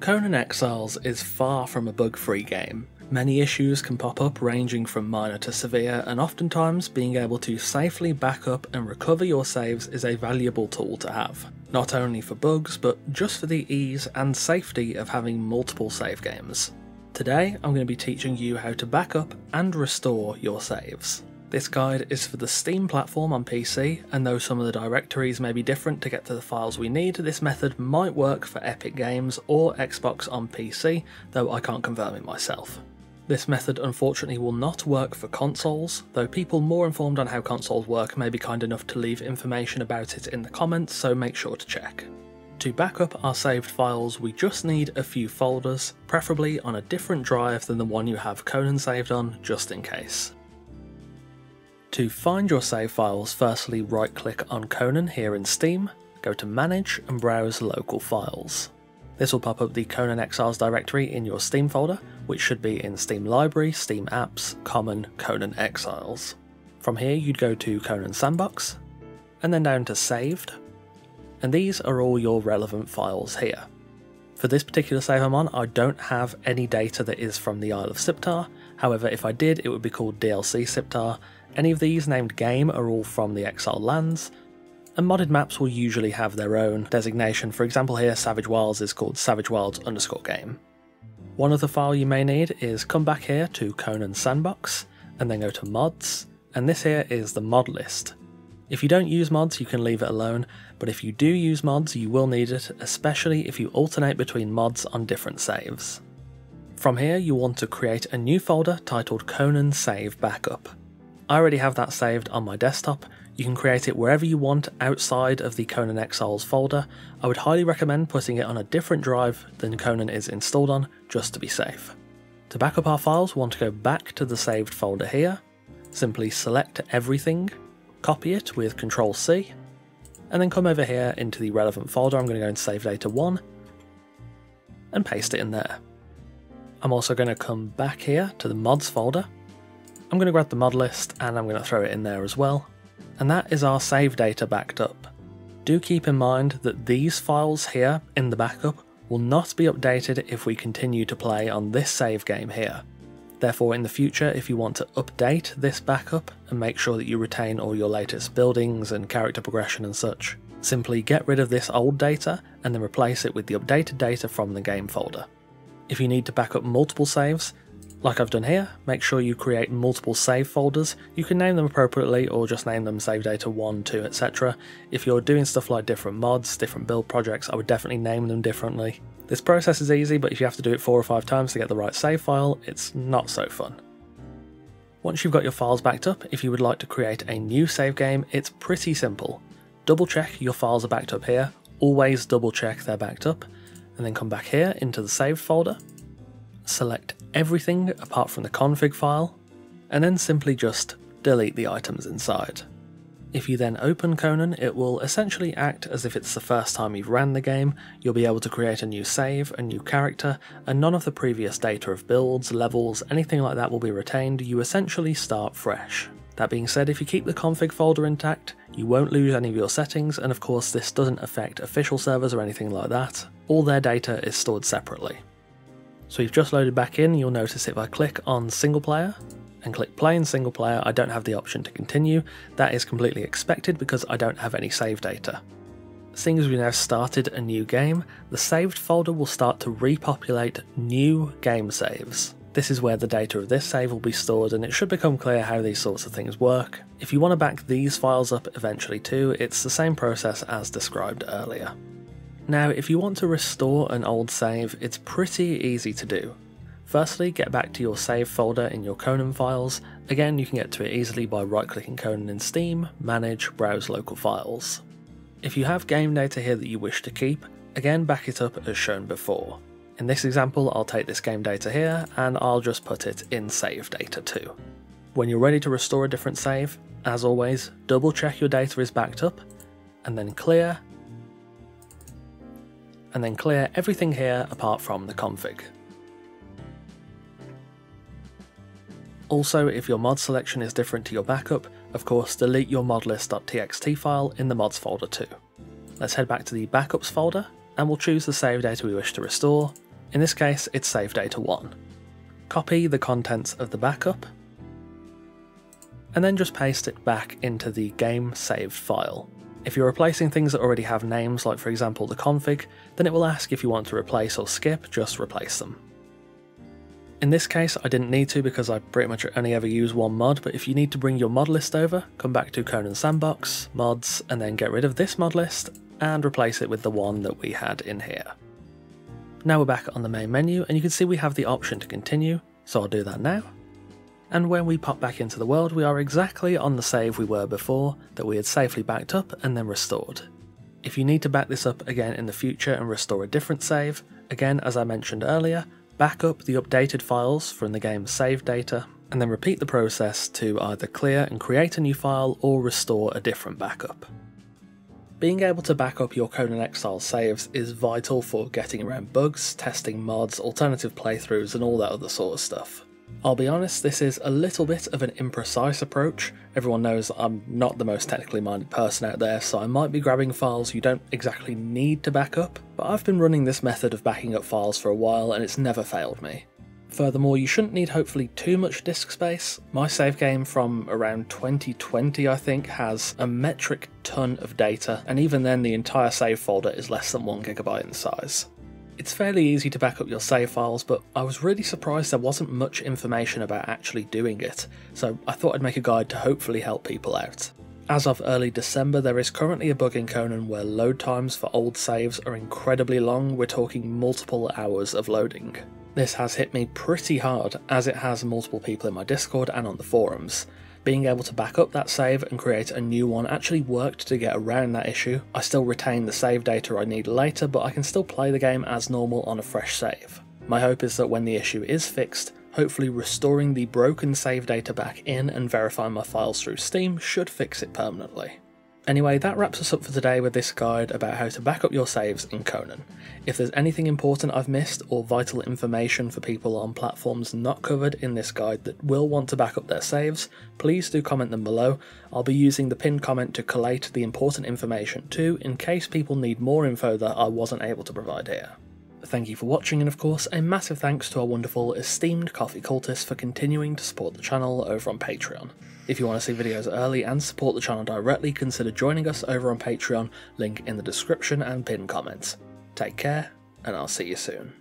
Conan Exiles is far from a bug-free game. Many issues can pop up ranging from minor to severe, and oftentimes being able to safely back up and recover your saves is a valuable tool to have. Not only for bugs, but just for the ease and safety of having multiple save games. Today I'm going to be teaching you how to back up and restore your saves. This guide is for the Steam platform on PC, and though some of the directories may be different to get to the files we need, this method might work for Epic Games or Xbox on PC, though I can't confirm it myself. This method unfortunately will not work for consoles, though people more informed on how consoles work may be kind enough to leave information about it in the comments, so make sure to check. To back up our saved files, we just need a few folders, preferably on a different drive than the one you have Conan saved on, just in case. To find your save files, firstly right click on Conan here in Steam, go to Manage and browse Local Files. This will pop up the Conan Exiles directory in your Steam folder, which should be in Steam Library, Steam Apps, Common, Conan Exiles. From here you'd go to Conan Sandbox, and then down to Saved, and these are all your relevant files here. For this particular save I'm on, I don't have any data that is from the Isle of Siptah. However, if I did, it would be called DLC Siptah. Any of these named game are all from the Exile Lands, and modded maps will usually have their own designation. For example here, Savage Wilds is called savagewilds_game. One other file you may need is come back here to Conan Sandbox, and then go to Mods, and this here is the mod list. If you don't use mods, you can leave it alone, but if you do use mods, you will need it, especially if you alternate between mods on different saves. From here, you want to create a new folder titled Conan Save Backup. I already have that saved on my desktop. You can create it wherever you want outside of the Conan Exiles folder. I would highly recommend putting it on a different drive than Conan is installed on, just to be safe. To back up our files, we want to go back to the saved folder here, simply select everything, copy it with Ctrl+C, and then come over here into the relevant folder. I'm going to go into Save Data 1 and paste it in there. I'm also going to come back here to the mods folder. I'm going to grab the mod list and I'm going to throw it in there as well. And that is our save data backed up. Do keep in mind that these files here in the backup will not be updated if we continue to play on this save game here. Therefore, in the future, if you want to update this backup and make sure that you retain all your latest buildings and character progression and such, simply get rid of this old data and then replace it with the updated data from the game folder. If you need to back up multiple saves, like I've done here, make sure you create multiple save folders. You can name them appropriately or just name them save data 1, 2, etc. If you're doing stuff like different mods, different build projects, I would definitely name them differently. This process is easy, but if you have to do it 4 or 5 times to get the right save file, it's not so fun. Once you've got your files backed up, if you would like to create a new save game, it's pretty simple. Double check your files are backed up here, always double check they're backed up, and then come back here into the saved folder, select everything apart from the config file, and then simply just delete the items inside. If you then open Conan, it will essentially act as if it's the first time you've ran the game. You'll be able to create a new save, a new character, and none of the previous data of builds, levels, anything like that will be retained. You essentially start fresh. That being said, if you keep the config folder intact, you won't lose any of your settings, and of course this doesn't affect official servers or anything like that. All their data is stored separately. So you've just loaded back in. You'll notice if I click on single player and click play in single player, I don't have the option to continue. That is completely expected because I don't have any save data. Seeing as we now started a new game, the saved folder will start to repopulate new game saves. This is where the data of this save will be stored, and it should become clear how these sorts of things work. If you want to back these files up eventually too, it's the same process as described earlier. Now, if you want to restore an old save, it's pretty easy to do. Firstly, get back to your save folder in your Conan files. Again, you can get to it easily by right-clicking Conan in Steam, Manage, Browse Local Files. If you have game data here that you wish to keep, again back it up as shown before. In this example, I'll take this game data here and I'll just put it in save data too. When you're ready to restore a different save, as always, double check your data is backed up, and then clear, and then clear everything here apart from the config. Also, if your mod selection is different to your backup, of course delete your modlist.txt file in the mods folder too. Let's head back to the backups folder, and we'll choose the save data we wish to restore, In this case, it's save data 1. Copy the contents of the backup, and then just paste it back into the game save file. If you're replacing things that already have names, like for example the config, then it will ask if you want to replace or skip, just replace them. In this case, I didn't need to because I pretty much only ever use one mod, but if you need to bring your mod list over, come back to Conan Sandbox, mods, and then get rid of this mod list, and replace it with the one that we had in here. Now we're back on the main menu, and you can see we have the option to continue, so I'll do that now. And when we pop back into the world, we are exactly on the save we were before, that we had safely backed up and then restored. If you need to back this up again in the future and restore a different save, again as I mentioned earlier, back up the updated files from the game's save data, and then repeat the process to either clear and create a new file or restore a different backup. Being able to back up your Conan Exiles saves is vital for getting around bugs, testing mods, alternative playthroughs and all that other sort of stuff. I'll be honest, this is a little bit of an imprecise approach. Everyone knows I'm not the most technically minded person out there, so I might be grabbing files you don't exactly need to back up, but I've been running this method of backing up files for a while and it's never failed me. Furthermore, you shouldn't need hopefully too much disk space. My save game from around 2020 I think has a metric ton of data, and even then the entire save folder is less than 1 GB in size. It's fairly easy to back up your save files, but I was really surprised there wasn't much information about actually doing it, so I thought I'd make a guide to hopefully help people out. As of early December, there is currently a bug in Conan where load times for old saves are incredibly long. We're talking multiple hours of loading. This has hit me pretty hard, as it has multiple people in my Discord and on the forums. Being able to back up that save and create a new one actually worked to get around that issue. I still retain the save data I need later, but I can still play the game as normal on a fresh save. My hope is that when the issue is fixed, hopefully restoring the broken save data back in and verifying my files through Steam should fix it permanently. Anyway, that wraps us up for today with this guide about how to back up your saves in Conan. If there's anything important I've missed or vital information for people on platforms not covered in this guide that will want to back up their saves, please do comment them below. I'll be using the pinned comment to collate the important information too, in case people need more info that I wasn't able to provide here. Thank you for watching, and of course a massive thanks to our wonderful esteemed coffee cultists for continuing to support the channel over on Patreon. If you want to see videos early and support the channel directly, consider joining us over on Patreon, link in the description and pinned comments. Take care, and I'll see you soon.